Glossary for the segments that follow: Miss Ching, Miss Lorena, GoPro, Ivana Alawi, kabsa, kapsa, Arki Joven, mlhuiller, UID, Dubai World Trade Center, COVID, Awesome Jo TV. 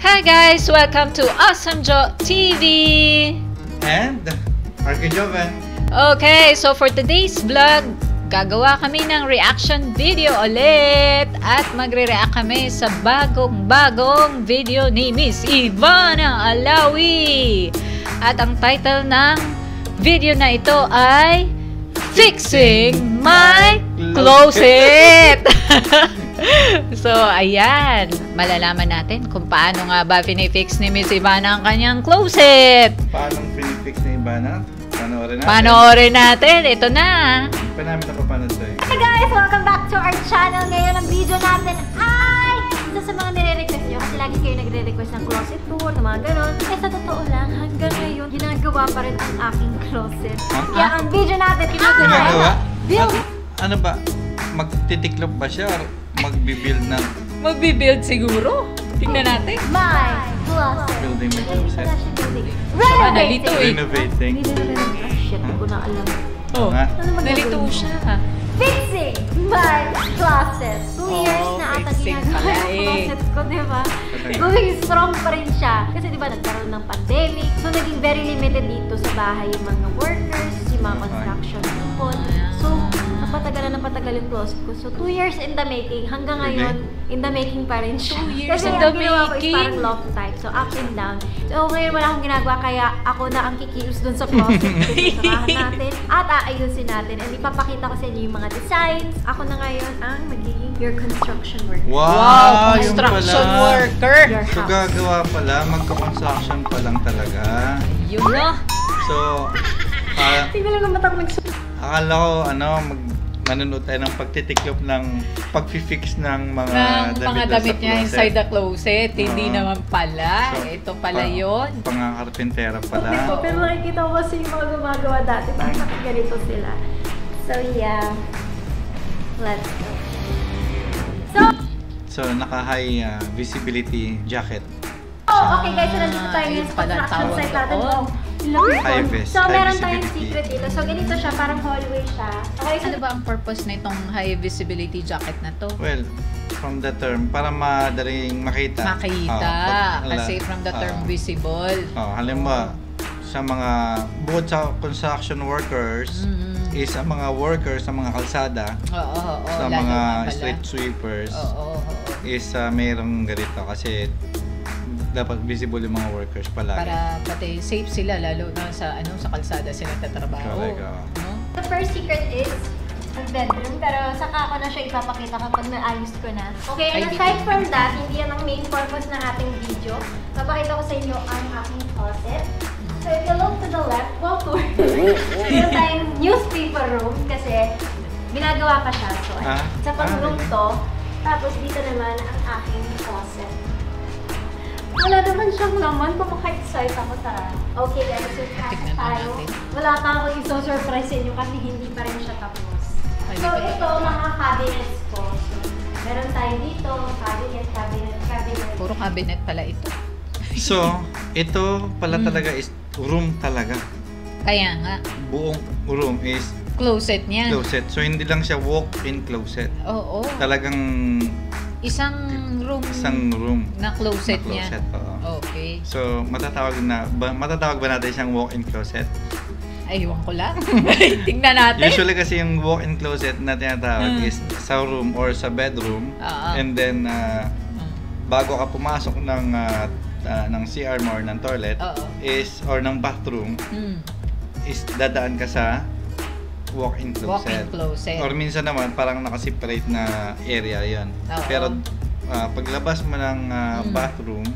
Hi guys, welcome to Awesome Jo TV and Arki Joven. Okay, so for today's vlog, gagawa kami ng reaction video ulit at magre-react kami sa bagong-bagong video ni Miss Ivana Alawi. At ang title ng video na ito ay Fixing My Closet. So, ayan. Malalaman natin kung paano nga ba pinifix ni Miss Ivana ang kanyang closet. Paano pinifix ni Ivana? Panoorin natin. Ito na. Hi guys! Welcome back to our channel. Ngayon ang video natin ay sa mga nire-request nyo. Kasi lagi kayo nagre-request ng closet tour, ng mga ganon. Eh, sa totoo lang, hanggang ngayon, ginagawa pa rin ang aking closet. Kaya ang video natin Ano ba? Magtitiklop ba siya or magbibuild na? Magbibuild siguro. Tingnan natin. My closet. Building my closet. Renovating. Oh shit, hindi ko na alam. Oh, nalito siya. Fixing my closet. 2 years na ata ginagawa yung closet ko, diba? Naging strong pa rin siya. Kasi diba nagkaroon ng pandemic. So naging very limited dito sa bahay yung mga workers, yung mga construction people. So, napatagalan ng patagal yung closet ko. So, 2 years in the making. Hanggang ngayon, in the making pa rin siya. 2 years in the making? Kasi yung ginawa ko is parang loft type. So, up and down. So, ngayon wala akong ginagawa. Kaya ako na ang kikilos dun sa closet. Sarahan natin at aayusin natin. And ipapakita ko sa inyo yung mga designs. Ako na ngayon ang magiging your construction worker. Wow! Construction worker! So, gagawa pala. Magka-construction pa lang talaga. Yun na! So, tignan lang ang mata ko nagsusunod. Akala ko, manunod tayo ng pagtitiklop ng pag-fix ng mga damit niya inside the closet. Hindi naman pala. So, ito pala yun. Pangakarpentera pala. Okay, pero nakikita ko kasi yung mga gumagawa dati. Parang ganito sila. So yeah. Let's go. So naka-high visibility jacket. Oh, okay guys. So nandito tayo yung construction site natin. So, meron tayong secret dito. So, ganito siya. Parang hallway siya. Okay, so, ano ba ang purpose na itong high visibility jacket na to? Well, from the term, para madaling makita. Makita. Kasi from the term visible. Halimbawa, sa mga, bukod sa construction workers, is ang mga workers sa mga kalsada, sa mga street sweepers, is mayroong ganito kasi dapat visible yung mga workers palagi. Para pati safe sila, lalo na sa kalsada sila tatrabaho. The first secret is ang bedroom, pero saka ako na siya ipapakita kapag naayos ko na. Okay, and aside from that, hindi yan ang main purpose ng ating video. Papakita ko sa inyo ang aking closet. So if you look to the left, go to meron tayong newspaper room kasi binagawa pa siya. So sa pag-room to, tapos dito naman ang aking closet. Wala naman siyang laman, papaka-excite ako tara. Okay guys, so pass tayo. Wala pa ako iso-surprise sa inyo kasi hindi pa rin siya tapos. So ito mga cabinets ko. So, meron tayo dito, cabinet. Puro cabinet pala ito. So, ito pala talaga is room talaga. Kaya nga. Buong room is closet niya. Closet. So hindi lang siya walk-in closet. Oo. Talagang Isang room na closet niya. Okay. So, matatawag ba natin siyang walk-in closet? Ay, iwan ko lang. Tingnan natin. Usually kasi yung walk-in closet na tinatawag is sa room or sa bedroom. And then, bago ka pumasok ng CR mo or ng toilet, or ng bathroom, is dadaan ka sa walk-in closet. Or minsan naman, parang nakaseparate na area yun. Pero paglabas mo ng bathroom,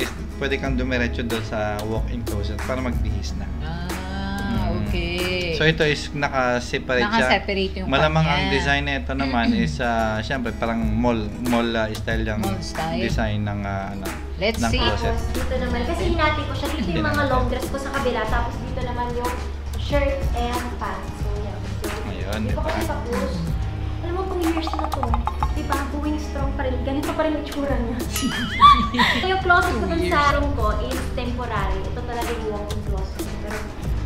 is pwede kang dumiretso doon sa walk-in closet para magbihis na. Okay. So ito is nakaseparate siya. Nakaseparate yung malamang ang design nito naman is syempre parang mall style yung design ng ng closet. Let's see. Dito naman, kasi hinati ko siya. Dito yung mga long dress ko sa kabila, tapos dito naman yung shirt and pants. Hindi pa kasi tapos. Alam mo kung years na to, diba? Going strong pa rin. Ganito pa rin itsura niya. Yung closet ko dun sa room ko is temporary. Ito talaga yung walk-in closet. Pero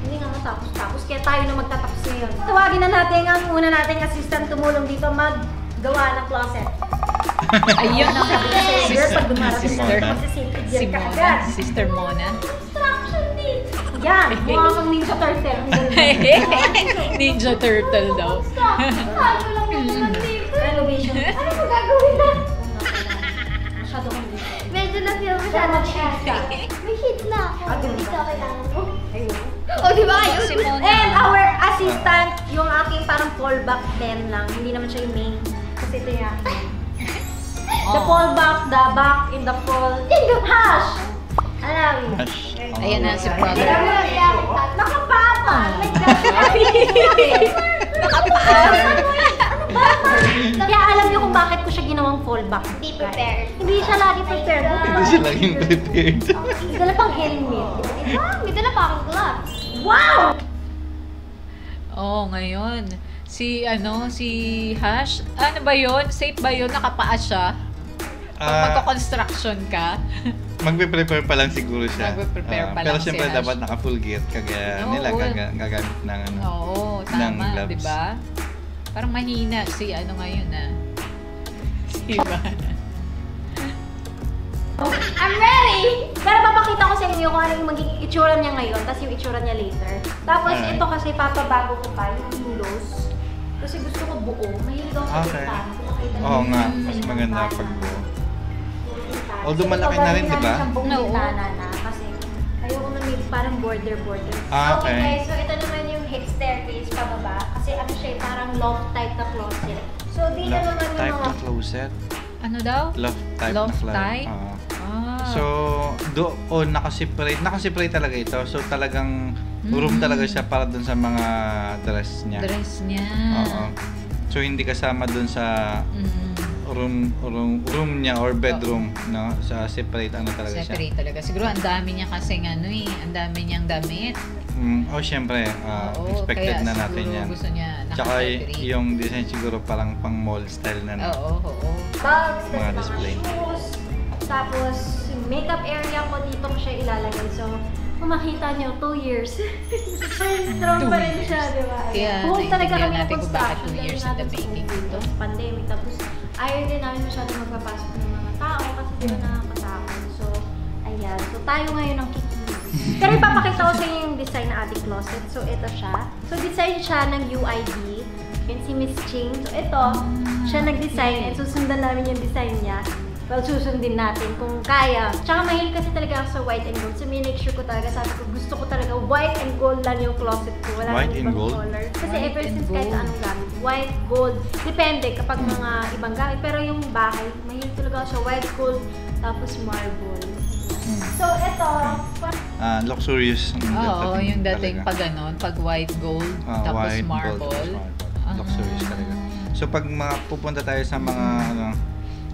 hindi nga matapos-tapos. Kaya tayo na magtatapos ngayon. Tawagin na natin ang una nating assistant tumulong dito maggawa ng closet. Ayun ang sabi ko sa'yo, girl, pag dumarap si Sister Mona. Yan! Mukha kang Ninja Turtle. Ninja Turtle daw. Renovation. Ano mo gagawin na? Masyado kong dito. Medyo na-feel ko siya mag-shift ka. May hit na ako. Dito ako kailangan ko. O diba? And our assistant, yung aking parang fallback then lang. Hindi naman siya yung main. Kasi ito yan. The fallback, the back in the fall. Hash! Alawi. Ayan na si brother. Nakapapa! Kaya alam niyo kung bakit ko siya ginawang fallback. Hindi prepared. Hindi siya lagi prepared. Hindi siya laging prepared. Dala pang helmet. May dala pang gloves. Wow! Oo, ngayon. Si Hash, ano ba yun? Safe ba yun? Nakapaas siya? Pag construction ka? Magpe-prepare pa lang siguro siya. Pero siyempre si dapat naka-full gear kagaya nila gagamit ng ano. Oo, tama, 'di ba? Parang mahina si ano ngayon ah. Si Ivana. I'm ready! Pero papakita ko sa inyo kung ano yung magiging itsura niya ngayon, tapos yung itsura niya later. Tapos ito kasi papabago ko pa yung kilos. Kasi gusto ko buo. Mahilig ako sa pinta. Oo nga, mas maganda pag buo. Although malaki na rin, di ba? No. Kasi ayoko na may parang border. Okay guys, so ito naman yung hip staircase pababa. Kasi ano siya parang loft type na closet. So di na naman yung mga... Loft type na closet? Ano daw? Loft type na closet. So doon nakaseparate talaga ito. So talagang room talaga siya para doon sa mga dress niya. Oo. So hindi kasama doon sa... room niya or bedroom, no? Sa separate ano talaga siya. Separate talaga. Siguro ang dami niya kasi ano eh, ang dami niyang damit. Oh, syempre, expected na natin yan. Gusto niya tsaka yung design siguro parang pang mall style na na. Oo. Bags, mga shoes, tapos makeup area ko dito ko siya ilalagay. So, kung makita niyo, 2 years. Strong pa rin siya, di ba? Kung talaga kami na construction, dahil natin sa COVID, pandemic, tapos ayaw din namin masyado magpapasok ng mga tao kasi di ba nakakatakot. So, ayan. So, tayo ngayon ang kikilos. Pero ipapakita ko sa inyo yung design na ating closet. So, ito siya. So, design siya ng UID. Yun si Miss Ching. So, ito, siya nag-design. And susundan namin yung design niya. Well, susundin natin kung kaya. Tsaka mahilig kasi talaga ako sa white and gold. So, make sure ko talaga. Sabi ko, gusto ko talaga white and gold lang yung closet ko. Wala white and gold? Color. Kasi white ever since kahit anong gamit. White, gold. Depende kapag mga ibang gamit. Pero yung bahay, mahilig talaga ako sa white, gold, tapos marble. So, ito. Luxurious. Yung dating pag ganon. Pag white, gold, tapos white, marble. Gold, luxurious talaga. So, pag pupunta tayo sa mga...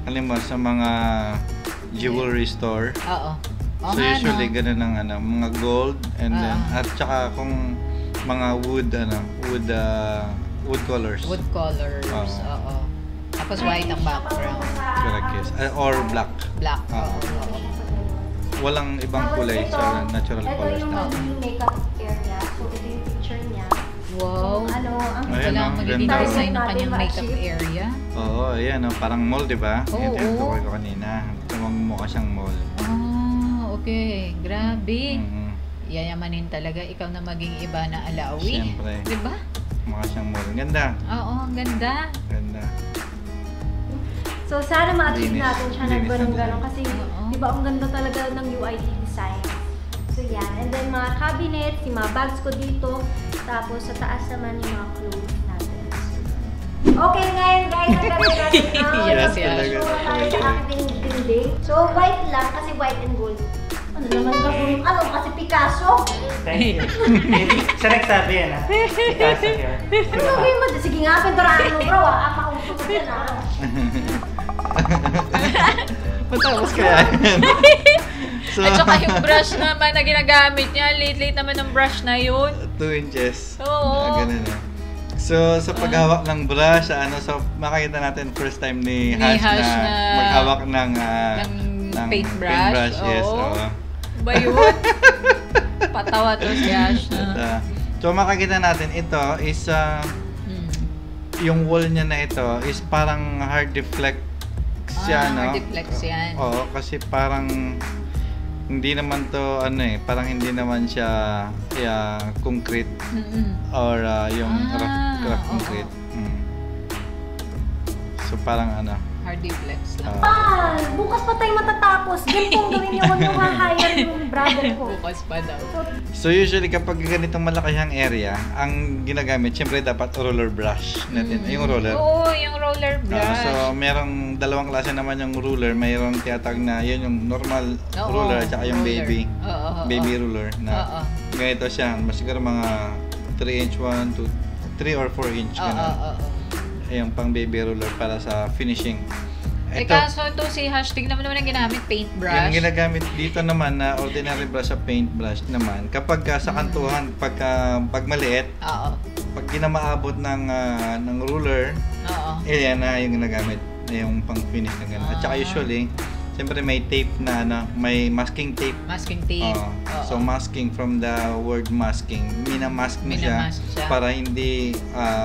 Halimbawa sa mga jewelry store. So usually ganun ang mga gold and then at saka kung mga wood colors. Wood colors. Tapos white ang background. Correct, yes. Or black. Black. Walang ibang kulay sa natural colors na. Ito yung makeup area. So ito yung picture niya. Wow! Ang magiging design ng kanyang makeup area. Oo, ayan. Parang mall, di ba? Ito yung tukoy ko kanina. Tumamukha siyang mall. Okay. Grabe. Yayamanin talaga. Ikaw na maging Ivana Alawi. Siyempre. Di ba? Mukha siyang mall. Ang ganda. Oo, ang ganda. So, sana ma-achieve natin siya ng ganun-ganun. Kasi, di ba, ang ganda talaga ng UID design. So, yan. And then, mga cabinets, yung mga bags ko dito. Tapos, sa taas naman yung mga clothes natin. Okay, ngayon guys, nagkakaroon ang ating building. So, white lang kasi white and gold. Ano naman ba kung ano? Kasi Picasso? Thank you. Siya nagsabi yan ah. Picasso here. Ano sabihin mo? Sige nga, pinturaan mo bro ah. Ang makusok ko yan ah. Matapos kaya yan. At saka yung brush naman na ginagamit niya, late naman ang brush na yun. 2 inches. Oo. Ganun na. So, sa paghawak ng brush, so makikita natin first time ni Hash na maghawak ng paintbrush. Yes, ba yun? Patawa to si Hash na. So, makikita natin ito is, yung wall niya na ito is parang hard deflect yan, no? Multiplex yan. Oo, kasi parang hindi naman to ano eh, parang hindi naman siya concrete or yung rough concrete. So parang ano, hardiplex lang. Pa, bukas pa tayo matatapos. Ganitong gawin niyo, huwag niyong hire yung brother ko. Bukas pa daw. So usually kapag ganitong malaki ang area, ang ginagamit syempre dapat roller brush natin. Yung roller. Oo, yung roller brush. So merong dalawang klase naman yung ruler. Mayroong tiyatag na yun yung normal ruler at saka yung baby. Baby ruler na ganito siya. Siguro mga 3 or 4 inch. Yung pang baby roller para sa finishing. Ito, kaso ito si hashtag naman ang ginamit, paintbrush. Yung ginagamit dito naman na ordinary brush sa paintbrush naman. Kapag sa kantuhan, pag maliit, pag ginamaabot ng ruler, yan na yung ginagamit. Yung pang finish na gano'n. At saka usually, siyempre may tape na, may masking tape. Masking tape. So masking from the word masking. Minamask mo siya para hindi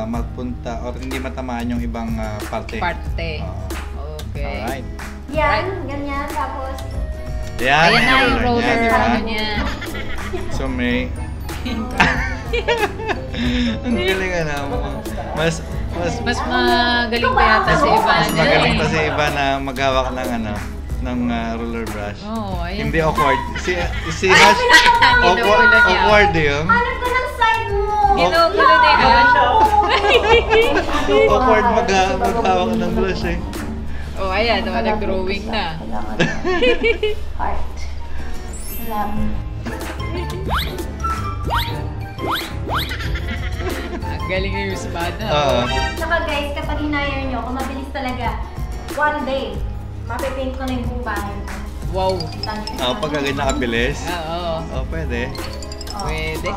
mapunta o hindi matamaan yung ibang parte. Okay. Alright. Yan, ganyan. Tapos, yan, ayan na yung roller niya, diba? So may... Ang galing na naman. Mas magaling pa yata si Ivana. Mas magaling pa si Ivana na maghawak ng roller brush. Oo, ayan. Hindi awkward. Si Hash... Awkward yun. Alam ko ng side mo. Ginugulo ni Hash. Awkward maghawak ng brush eh. Oh, ayan, nag-drawing na. Art. Love. Ang galing na yung spada. Saka guys, kapag hinire nyo, kung mabilis talaga, one day, mapipaint ko na yung buong bahay. Wow. Pag ganyan nakabilis? Oo. Pwede. Pwede.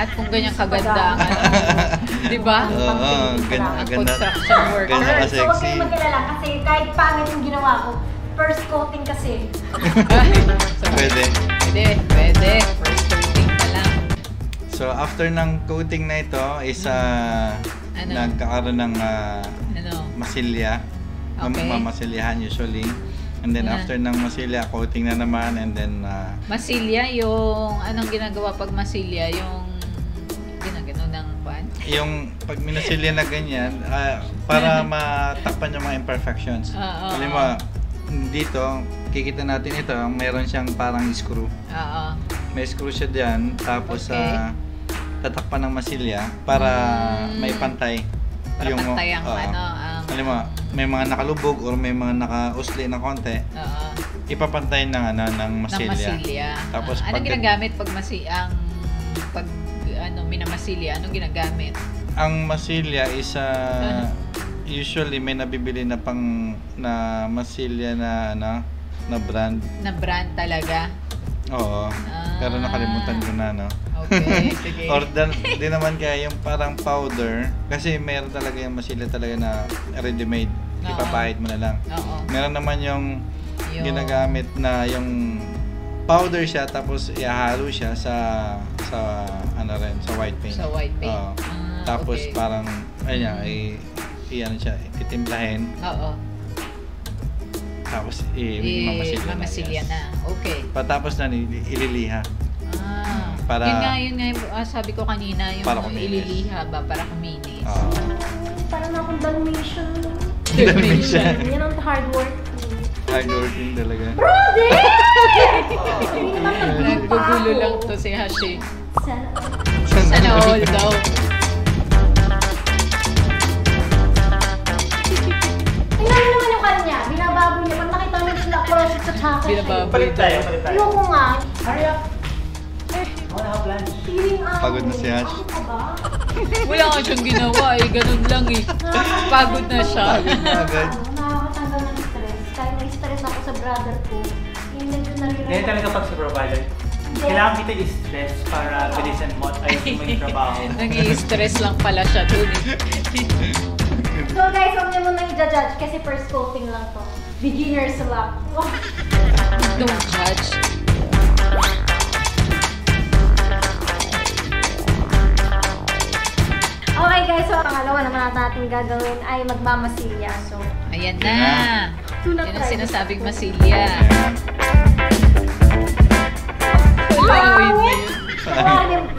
At kung ganyan kaganda ang diba? Ang construction work. Ganda ka sexy. So huwag kayong mag-alala kasi kahit pangit yung ginawa ko, first coating kasi. Pwede. Pwede. First coating pa lang. So after ng coating na ito, nagkakaroon ng masilya. Mamasilihan usually. And then after ng masilya, coating na naman and then... Masilya yung... Anong ginagawa pag masilya? Yung... Ginagano ng pan? Yung pag minasilya na ganyan, para matakpan yung mga imperfections. Alam mo, dito, kikita natin ito, mayroon siyang parang screw. May screw siya dyan, tapos tatakpan ng masilya para may pantay. Para yung, pantay ang ano. Alam mo, may mga nakalubog or may mga nakausli na konti, ipapantay ng masilya. Tapos anong ginagamit pag minamasilya? Anong ginagamit? Ang masilya is usually may nabibili na masilya na brand. Na brand talaga? Oo. Pero nakalimutan ko na, Okay, sige. Or din naman kaya yung parang powder. Kasi meron talaga yung masilya talaga na ready-made. Ipapahid mo na lang. Meron naman yung ginagamit na yung powder siya tapos ihalo siya sa white paint. Sa white paint. Tapos parang ayan, siya titimplahin. Tapos mamasilya na. Okay. Patapos na ililiha. Para, yun nga, sabi ko kanina, yung ililiha ba, para kuminis. Parang akong Dalmatian. Dalmatian. Yan ang hard work. Hard working talaga. Brody! Naggugulo lang to si Hashi. Sana all daw. Tingnan mo naman yung kanya. Binabago niya. Pag nakita mo yung cross sa tsaka. Palit tayo. Yung ko nga. Hurry up. Pagod na si Ash. Wala nga siyang ginawa eh. Ganun lang eh. Pagod na siya. Pagod na agad. Nakakatanggal ng stress. Kahit may stress ako sa brother ko. Ganyan talaga pag supervisor. Kailangan kita i-stress para bilisan mo at ayos mo yung trabaho. Nag-i-stress lang pala siya dun eh. So guys, huwag niyo muna i-judge kasi first coating lang to. Beginner's luck. Don't judge. Okay guys, so ang pangalawa naman natin gagawin ay magmamasilya. So, ayan na. Yun ang sinasabing masilya.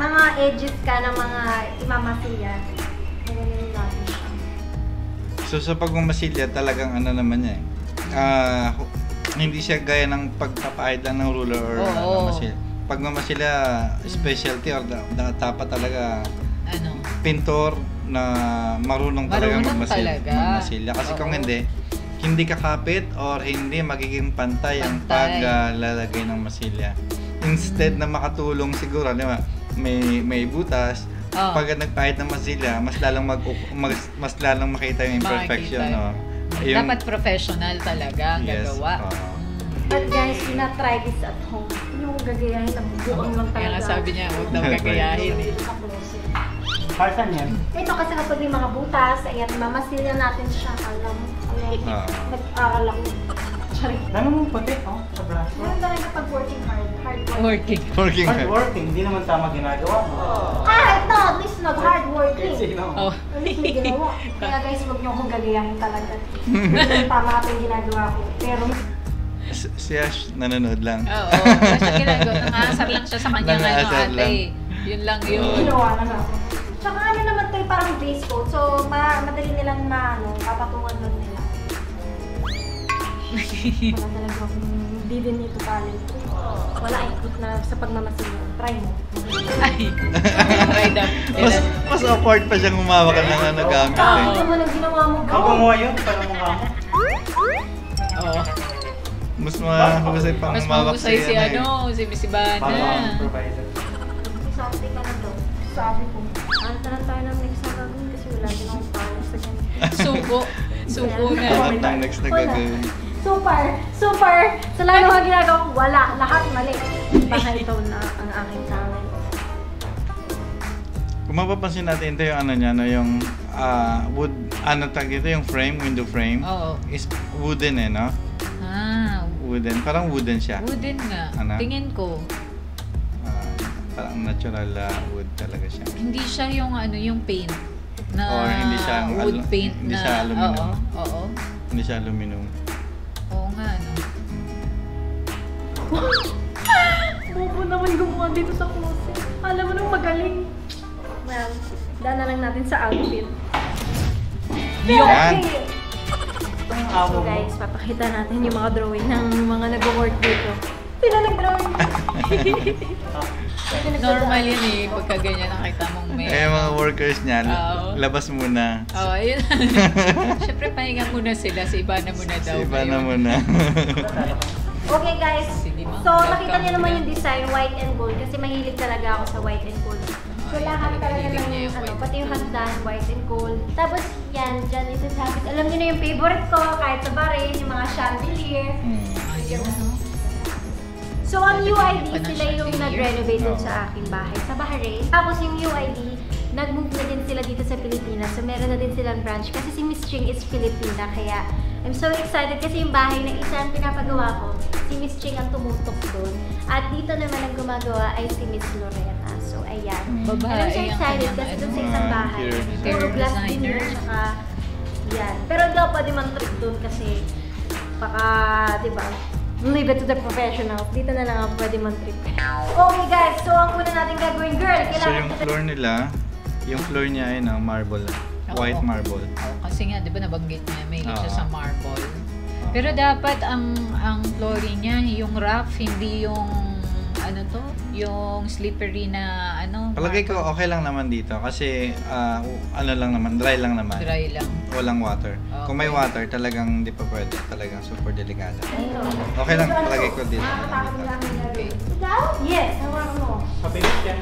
Mga edges ka ng mga imamasilya. So sa pagmamasilya talagang ano naman niya eh. Hindi siya gaya ng pagpapahid lang ng ruler or masilya. Pagmamasilya, specialty or dapat talaga ano? Pintor na marunong talaga magmasilya. Kasi kung hindi kakapit or hindi magiging pantay ang paglalagay ng masilya. Instead na makatulong siguro, di ba? May butas. Oh. Pag nagpahid ng masilya, mas lalong makita yung imperfection. No? Yung... Dapat professional talaga ang gagawa. But guys, sinatry this at home. Yung gagayahin na buong lang talaga. Kaya sabi niya, huwag daw gagayahin. Parsan yan? Ito kasi kapag may mga butas, ayan, mamasilya natin siya. Alam mo, nag-aaral ako. Dami mong puti, sa braso. Ano talaga pag working hard? Hard working. Hindi naman tama ginagawa mo. Kahit na, at least nag-hardworking. At least may ginawa. Kaya guys, huwag niyo akong gagayahin talaga. Hindi tama ating ginagawa ko. Pero... Siya nanonood lang. Oo, siya ginagawa. Nangasar lang siya sa kanyang ate. Yun lang yun. Ginawa lang ako. Tsaka naman ito parang base coat. So, madali nilang papatungan lang nila. Wala talaga akong bibin nito talent. Wala ikot na sa pagmamasilya. Try mo. Mas awkward pa siyang humawa ka na nagamit. Ito mo nang ginawa mo. Ako kumuha yun, parang mukha ko. Oo. Mas mahusay pang humawak siya na yun. Si Miss Ivana. Sabi ka na daw. Sabi ko. Anta na tayo ng next na gagawin kasi wala din akong paano sa ganyan. Suko na. Wala tayong next na gagawin. Super! Sa lahat ng mga ginagawa ko, wala. Lahat mali. Baka ito na ang aking talent. Kung mapapansin natin, ito yung ano niya, yung wood, ito yung frame, window frame. Oo. Is wooden eh, no? Wooden. Parang wooden siya. Wooden nga. Tingin ko. Parang natural wood talaga siya. Hindi siya yung paint. Or hindi siya wood paint na. Hindi siya aluminum. Oo. Hindi siya aluminum. Oo nga, Bobo naman gumawa dito sa closet. Alam mo nung magaling. Well, daan na lang natin sa outfit. Yan! So guys, papakita natin yung mga drawing ng mga nag-work dito. Sila nag-drawing. Normal yun eh, pagka ganyan nakita mong may... mga workers niyan, labas muna. Oo, yun. Siyempre, pahinga muna sila. Si Ivana muna daw. Si Ivana muna. Okay guys, so nakita niyo naman yung design, white and gold. Kasi mahilig talaga ako sa white and gold. So lahat talaga ng pati yung hagdan, white and gold. Tapos yan, dyan isasabit. Alam niyo na yung favorite ko, kahit sa barin, yung mga chandelier. So, ang UID, sila yung nag-renovate sa aking bahay, sa Bahrain. Tapos yung UID, nag-move na din sila dito sa Pilipinas. So, meron na din silang branch kasi si Miss Ching is Filipina. Kaya, I'm so excited kasi yung bahay na isa ang pinapagawa ko, si Miss Ching ang tumutok doon. At dito naman ang gumagawa ay si Miss Lorena. So, ayan. And I'm so excited kasi doon sa isang bahay, puro glass dinner, tsaka yan. Pero hindi ako pwede mag-trip doon kasi baka, di ba? Leave it to the professionals. Dito na lang ako pwede man-trip. Okay guys, so ang una natin gagawin, girl, so yung floor nila, yung floor niya ay marble. White marble. Kasi nga, di ba nabanggit niya, may hilig siya sa marble. Pero dapat ang flooring niya, yung rough, hindi yung yung slippery na palagay ko okay lang naman dito kasi dry lang naman, walang water. Kung may water talagang hindi pa pwede, talagang super delikado. Okay lang palagay ko dito. Yes, papilit yan.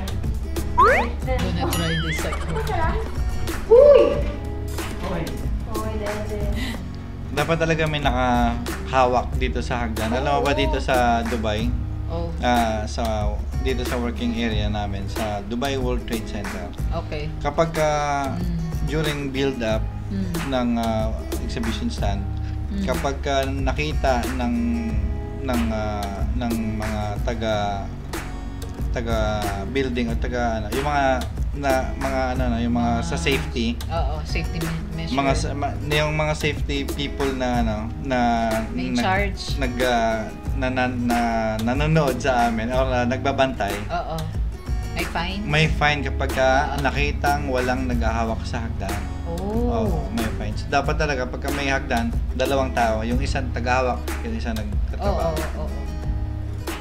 Gonna try this at home. Dapat talaga may nakahawak dito sa hagdan. Alam mo ba dito sa Dubai? Dito sa working area namin sa Dubai World Trade Center. Okay. Kapag during build up ng exhibition stand, kapag nakita ng mga taga building o yung mga na mga yung mga sa safety. Oo, safety measure. Mga yung mga safety people na may charge nanonood sa amin o nagbabantay. Oo. May fine. May fine kapag nakitang walang naghahawak sa hagdan. Oo, may fine. So, dapat talaga pagka may hagdan, dalawang tao, yung isang tagahawak, yung isang nagtatrabaho. Oo.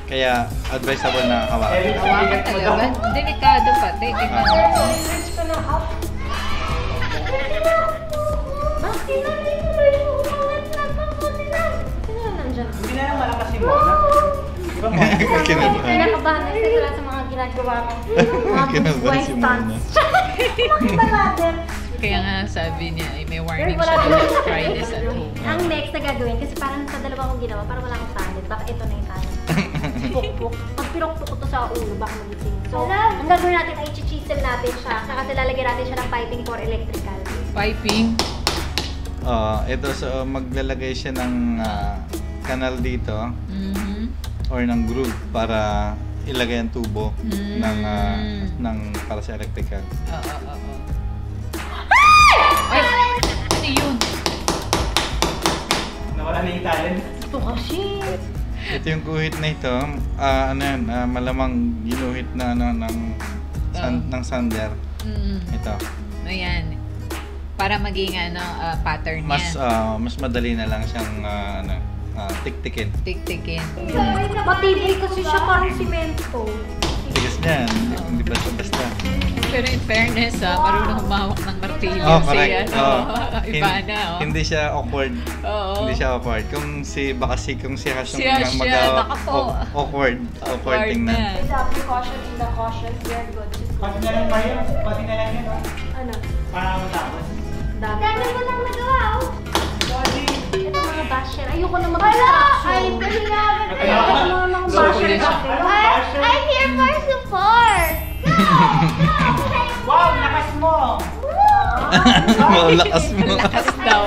Kaya advisable na hawakan. Hawakan talaga. Delikado pa. Search ko ng app. Bakit na malakas si Mona? Kinakabahan na siya sa mga ginagawa ko. Mga stunts. Kaya nga sabi niya ay may warning siya to try this at home. Ang next na gagawin kasi parang sa dalawa kong ginawa parang wala akong talent. Baka ito na yung talent. Pukpuk. Pag pinukpuk ito sa ulo, baka magiting. So, ang gagawin natin ay chichisel natin siya. Kasi lalagyan natin siya ng piping for electrical. Piping? Ito, so maglalagay siya ng kanal dito. Or ng groove para ilagay ang tubo ng para sa electrical. Ay! Ano yun? Nawala na yung talent. Ito kasi. Ito yung guhit na ito. Ano yan? Malamang ginuhit na ng sander. Ito. Ayan. Para maging pattern niya. Mas madali na lang siyang tiktikin. Tiktikin. Matibay kasi siya parang simento. Tigas niyan. Hindi basta-basta. Pero in fairness, marunong humawak ng martilyo si Ivana. Hindi siya awkward. Hindi siya awkward. Kung si Hasong magawa, awkward tingnan. Caution in the caution, we are good. Pati na lang kayo, pati na lang yun. Ano? Parang matapos. Dami ko nang nagawa. Ito mga basher. Ayoko na mag-instruction. Ay, kailangan kayo. Ito mga basher kasi. I'm here for support. Go! Wow, lakas mo! Wow, lakas mo! Lakas daw.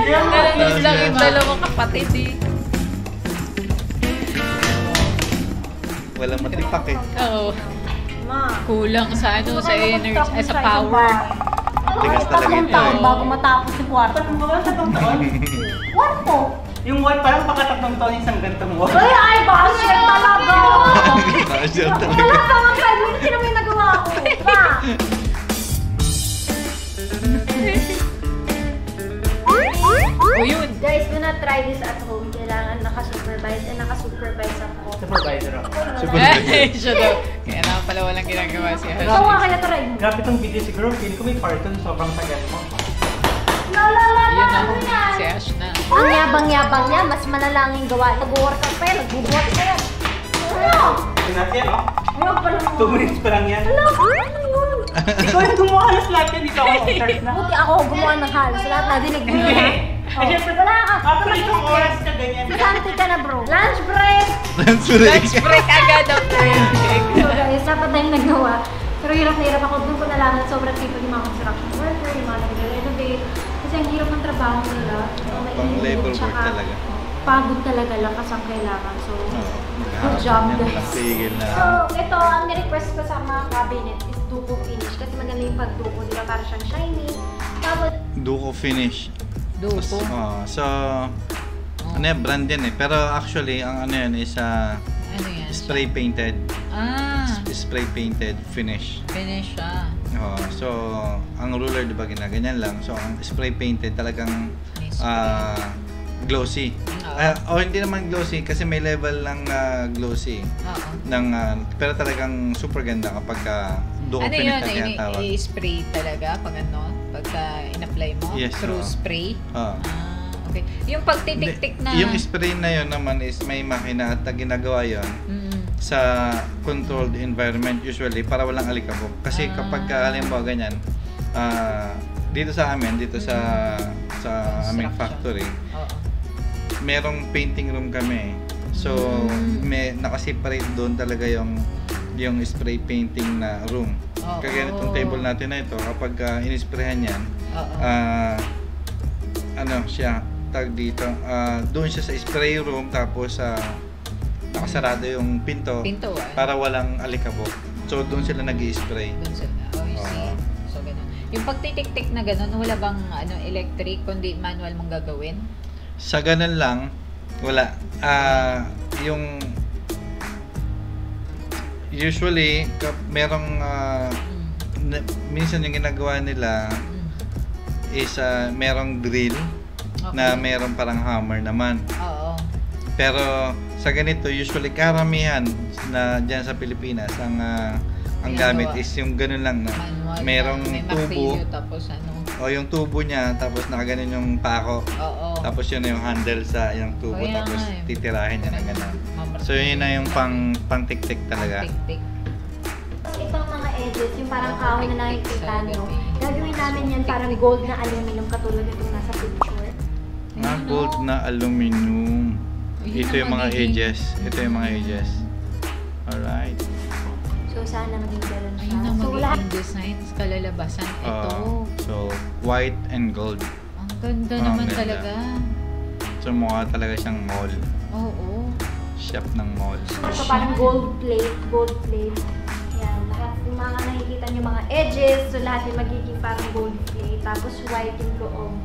Nanonood lang yung dalawang kapatid eh. Walang matipak eh. Oo. Kulang sa energy, sa power. Tigas talaga ito eh. Bago matapos yung kwarto. Parang tatlong taon? Kwarto? Yung wall parang pakatatlong taon yung isang gantong wall. Ay, basher talaga! Basher talaga. Wala pa mga 5 minutes na may nagawa ko. Guys, gonna try this at home. Kailangan naka-supervise and naka-supervise ako. Supervisor ako. Siya daw. Kaya naman pala walang ginagawa siya. Tawa ka na try mo. Grabe itong video siguro. Feeling ko may carton. Sobrang tagal mo. Yun na, si Ash na. Ang yabang-yabang niya. Mas malalangin gawa. Nag-workout pa yan. Nag-workout pa yan. Ano? Pinas yan o. Ano pa lang? 2 minutes pa lang yan. Ano? Ano yun? Ikaw yung gumawa halos lahat yan. Dito ako observe na. Buti ako gumawa ng halos. Lahat na dinig mo na. Ay, siyempre wala ka. After itong oras ka ganyan. Masanti ka na bro. Lunch break! Lunch break! Lunch break agad ang break. So guys, dapat tayong nagawa. Pero hirap na hirap ako. Doon ko nalaman sobrang people yung mga construction worker, yung mga nag-renovate. Kasi ang hirap ng trabaho nila. Pang-labor work talaga. Pagod talaga, lakas ang kailangan. So, good job guys. So, ito, ang nirequest ko sa mga cabinet is duko finish. Kasi maganda yung pagduko nila para siyang shiny. Duko finish. Duko? So, ano yan, brand yan eh. Pero actually, ang ano yan is spray painted. Spray painted finish. Finish siya. So, ang ruler diba ginaganyan lang. So, ang spray painted talagang glossy. O hindi naman glossy kasi may level lang na glossy. Pero talagang super ganda kapag duko finish na kaya tawag. Ano yun? I-spray talaga pag ano? Pagka in-apply mo? Yes. Through spray? Okay. Yung pagtitik-tik na... Yung spray na yun naman is may makina at ginagawa yun sa controlled environment usually para walang alikabok. Kasi kapag halimbawa ganyan, dito sa amin, dito sa aming factory, merong painting room kami. So, may nakaseparate doon talaga yung spray painting na room. Kaya itong table natin na ito, kapag in-sprayhan yan, ano siya, tag dito, doon siya sa spray room tapos nakasarado yung pinto para walang alikabok. So doon sila nag-i-spray. Doon sila. Oh, you see? So ganun. Yung pagtitik-tik na ganun, wala bang ano, electric kundi manual mong gagawin? Sa ganun lang, wala. Yung usually merong minsan yung ginagawa nila is merong drill, okay, na merong parang hammer naman. Oo. Pero sa ganito, usually karamihan na dyan sa Pilipinas, ang gamit is yung ganun lang na merong tubo, tapos ano, o yung tubo niya, tapos nakaganon yung pako, oo, tapos yun na yung handle sa yung tubo, oh, tapos nga, titirahin niya na ganun. So yun na yung pang tiktik talaga. Itong mga edges, yung parang kahoy na nakikita nyo, gagawin namin yan parang gold na aluminum katulad itong nasa picture. Mga gold na aluminum. Ito yung mga edges. Ito yung mga edges. Alright. So, sana maging gano'n siya. Ayun ang magiging designs, kalalabasan. Ito. So, white and gold. Ang ganda naman talaga. So, mukha talaga siyang mall. Oo. Shop ng mall. So, parang gold plate. Gold plate. Yan. Lahat yung mga nakikita nyo, mga edges. So, lahat yung magiging parang gold plate. Tapos, white yung loob.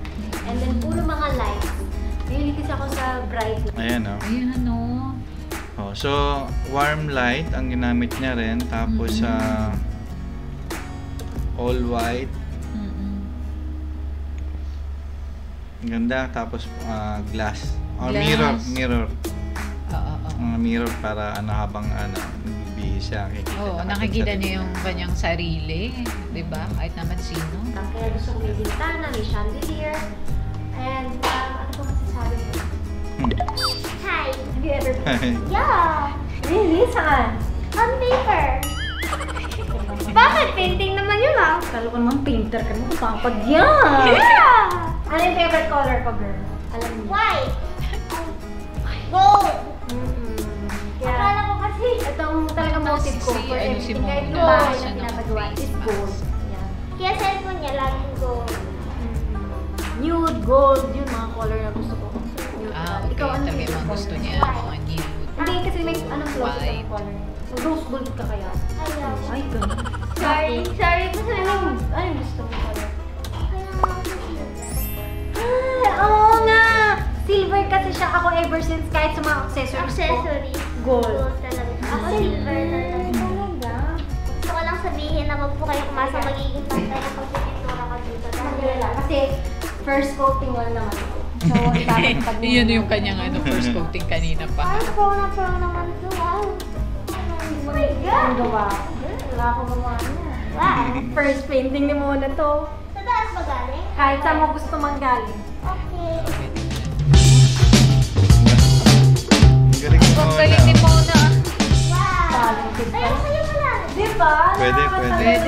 And then, puro mga lights. Nililigtas ako sa bright light. Ayan, oh. Ayan, ano. Oh, so, warm light ang ginamit niya rin. Tapos, all white. Ganda. Tapos, glass. Or glass. Mirror. Mirror. Mirror para ano, habang ano, nagbibihis siya. Oo, nakikita niya yung kanyang sarili. Diba? Kahit naman sino. Kaya gusto ko may bintana, may chandelier. And, hi. Have you ever been? Yeah. Really? Saan? On paper. Bakit? Painting naman yun ah. Kala ko naman painter ka mo. Kapag yan. Yeah. Ano yung favorite color ko, girl? Alam niyo. White. Gold. Akala ko kasi itong talaga motive ko for everything. Kahit yung bahay na pinapagawa is gold. Kaya cellphone niya laging gold. Nude, gold, yun mga color na gusto ko. Ikaw, ano yung mga gusto niya? Hindi, kasi may anong closet ang color. Rose gold ka kaya? Ay, gano'n. Sorry, sorry. Kasi anong gusto mo color? Oo nga! Silver kasi siya. Ako ever since kahit sa mga accessories ko. Gold. Gold talaga. Ako silver talaga. Gusto ko lang sabihin na wag po kayo kumasa magiging pantay na pagpipintura ka dito. Kasi first coating lang naman ito. So, ipapagpag mo. Iyan yung kanyang ano, first coating kanina pa. Ay, pro naman ito. Wow. Oh my God! Ano ba? Wala akong gumawa niya. Wow. First painting ni muna to. Sa taas ba galing? Kahit saan mo gusto mang galing. Okay. Ang galing ni Mona. Wow. Kaya sa'yo pala. Diba? Pwede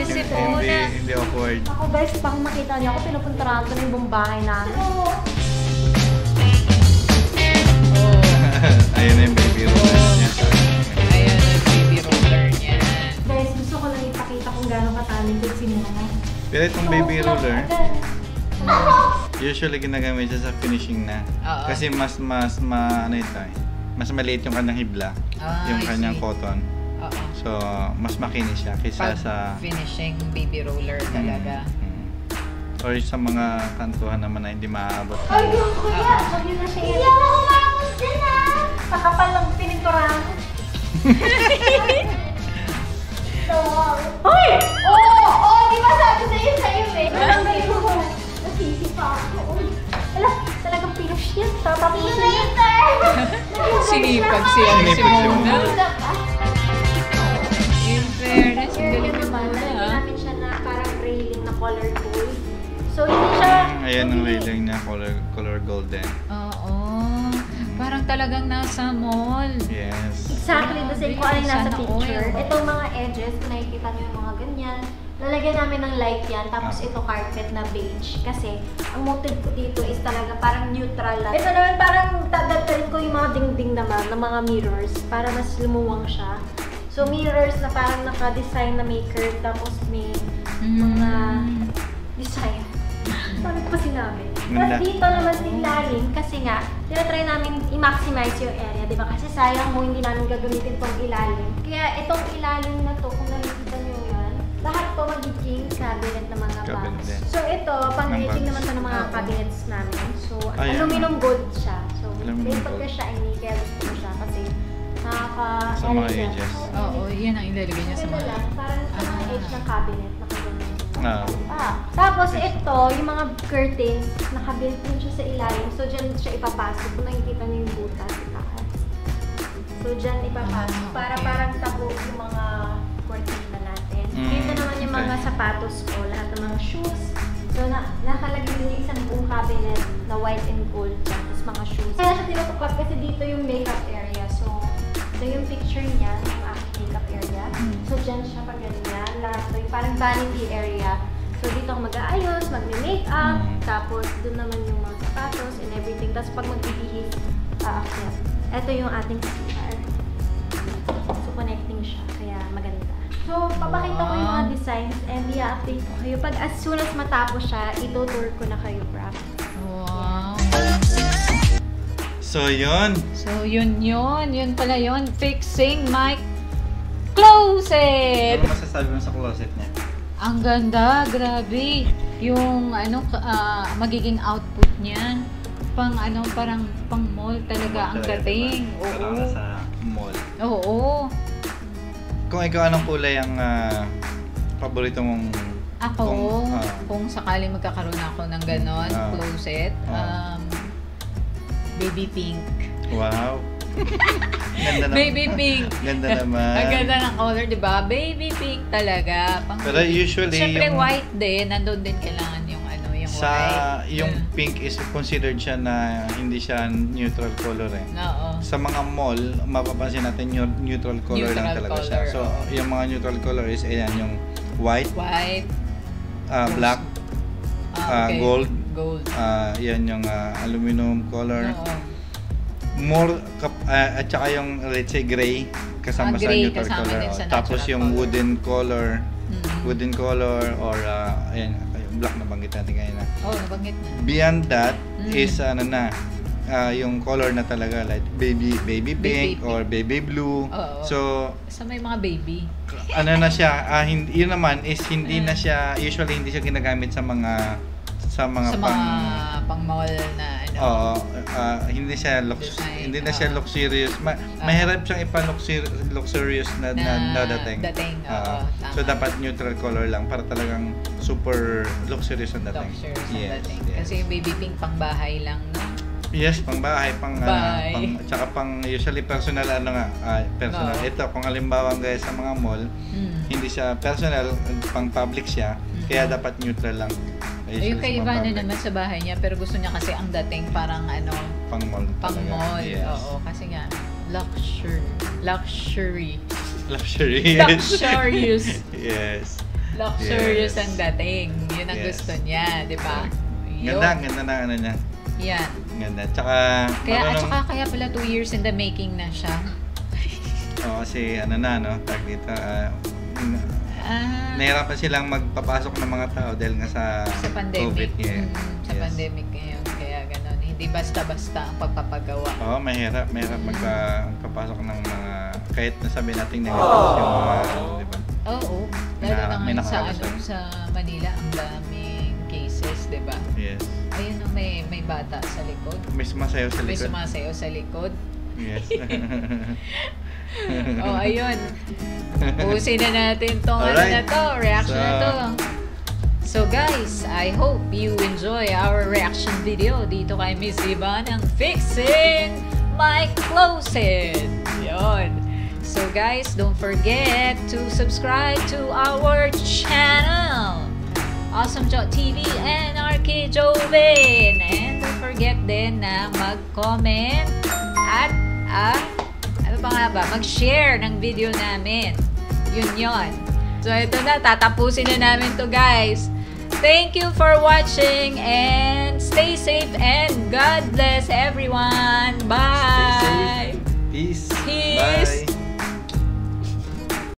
si Mona. Hindi awkward. Ako guys, pang makita niyo ako, pinupuntaran ko na yung buong bahay namin. Ayan na yung baby roller niya. Ayan na yung baby roller niya. Guys, gusto ko lang ipakita kung gano'ng katalented si Mona. Pero itong baby roller, usually ginagamit siya sa finishing na. Kasi mas maliit yung kanyang hibla, yung kanyang cotton. So, mas makinis siya kaysa sa finishing baby roller talaga. Or sa mga kantuhan naman na hindi maaabot. Ay, yung kuya! Sabi na siya yun. Hindi ako umakos din ah! Pakapal lang pininturahan. So, hoy! Oo! Oo! Di ba sabi sa'yo eh? Ang galing mo ko. Nasisi pa ako. Wala, talagang pinush yan. Tatapos yun. Later! Sinipag siya. Si Mona. In fairness, ang galing ni Mona ah. Namin siya na parang railing na color gold. So, hindi siya... Ayan ang railing niya, color golden. Oo. Parang talagang nasa mall. Yes. Exactly the same kung ano yung nasa picture. Itong mga edges, kung nakikita nyo yung mga ganyan, lalagyan namin ng light yan, tapos ito carpet na beige. Kasi, ang motive ko dito is talaga parang neutral lang. Ito naman parang dadagdagan ko yung mga dingding naman, ng mga mirrors, para mas lumuwang siya. So, mirrors na parang naka-design na may curve, tapos may mga design. Parang pa sinabi. Ganda. Mas dito naman sa ilalim, kasi nga, tinatry namin i-maximize yung area, di ba? Kasi sayang mo, hindi namin gagamitin itong ilalim. Kaya itong ilalim na to, kung nakikita nyo yan, lahat po magiging cabinet ng mga box. So ito, pang-aging naman ito ng mga cabinets namin. So, aluminum gold siya. So, pagka siya, hindi kaya gusto siya kasi sa mga edges. Oo, yan ang ilalagay niya sa mga edges. Parang sa mga edge ng cabinet. Tapos ito, yung mga curtains, nakabuilt din siya sa ilalim. So, dyan siya ipapasok. Kung nakikita niyo yung butas, itaas. So, dyan ipapasok. Para parang tapo yung mga cortina natin. Ito naman yung mga sapatos ko. Lahat ng mga shoes. So, nakalagay din yung isang buong cabinet na white and gold dyan. Tapos mga shoes. Kaya siya tinutuklap kasi dito yung makeup area. So, ito yung picture niya, yung aking makeup area. So, dyan siya pag ganyan. Lahat ito yung parang vanity area. So, dito ako mag-aayos, mag-makeup, tapos doon naman yung mga sapatos and everything. Tapos pag mag-ibihis, ito yung ating CR. So, connecting siya, kaya maganda. So, papakita ko yung mga designs and i-update ko kayo. Pag as soon as matapos siya, ito-tour ko na kayo, bro. Wow! So, yun! So, yun pala yun. Fixing my closet! Ano masasabi mo sa closet niya? Ang ganda, grabe. Yung ano magiging output niya, pang ano parang pang mall talaga ang dating. Oo. Sa mall. Oo. Kung ikaw anong kulay ang paborito mong ako kung sakaling magkakaroon ako ng ganon closet, baby pink. Wow. Ganda naman. Baby pink. Ganda naman. Ang ganda ng color, di ba? Baby pink talaga. Pang pero usually, siyempre yung white din. Nandun din kailangan yung ano, yung sa, white. Yung pink is considered siya na hindi siya neutral color eh. Oo. Sa mga mall, mapapansin natin yung neutral color lang talaga color siya. So, yung mga neutral color is ayan, yung white, black, gold. Yan yung aluminum color. Oo. More at saka yung let's say gray kasama sa neutral color tapos yung wooden color or ayan yung black nabanggit natin kanina nabanggit na beyond that is ano na yung color na talaga like baby pink or baby blue so sa may mga baby ano na siya yun naman is hindi na siya usually hindi siya ginagamit sa mga pang-mall na ano. Oo, hindi siya luxurious. Mahirap siyang ipa-luxurious na dating. So dapat neutral color lang para talagang super luxurious ang dating. Kasi yung baby pink pang-bahay lang, no? Yes, pang-bahay, tsaka pang usually personal ano nga, personal. Ito kung halimbawa guys sa mga mall, hindi siya personal, pang-public siya. Kaya dapat neutral lang. Ayun kay Ivana naman sa bahay niya pero gusto niya kasi ang dating parang ano pang-mall. Pang-mall. Yes. Oo, kasi nga luxurious. Yes. Luxurious ang dating. Yun ang gusto niya, 'di ba? Ganda na ano niya. Yan. Ganda. Kaya pala 2 years in the making na siya. Oo, kasi ano na no, tag dito nahirapan silang magpapasok ng mga tao dahil nga sa pandemic. COVID. Yeah. Sa pandemic ngayon. Kaya gano'n. Hindi basta-basta ang pagpapagawa. Oo, mahirap magpapasok ng mga kahit nasabi natin negatives yung mga diba? Oo. Lalo na ngayon sa Manila ang daming cases, diba? Yes. Ayun o, may bata sa likod. May sumasayaw sa likod. Yes. Ayun. Uusin na natin tong reaction na to. So guys, I hope you enjoy our reaction video dito kay Miss Ivana ng Fixing My Closet. Yun. So guys, don't forget to subscribe to our channel. Awesome Jo TV and Arki Joven. And don't forget din na mag-comment at mag-share ng video namin. Yun. So, ito na. Tatapusin na namin to guys. Thank you for watching and stay safe and God bless everyone!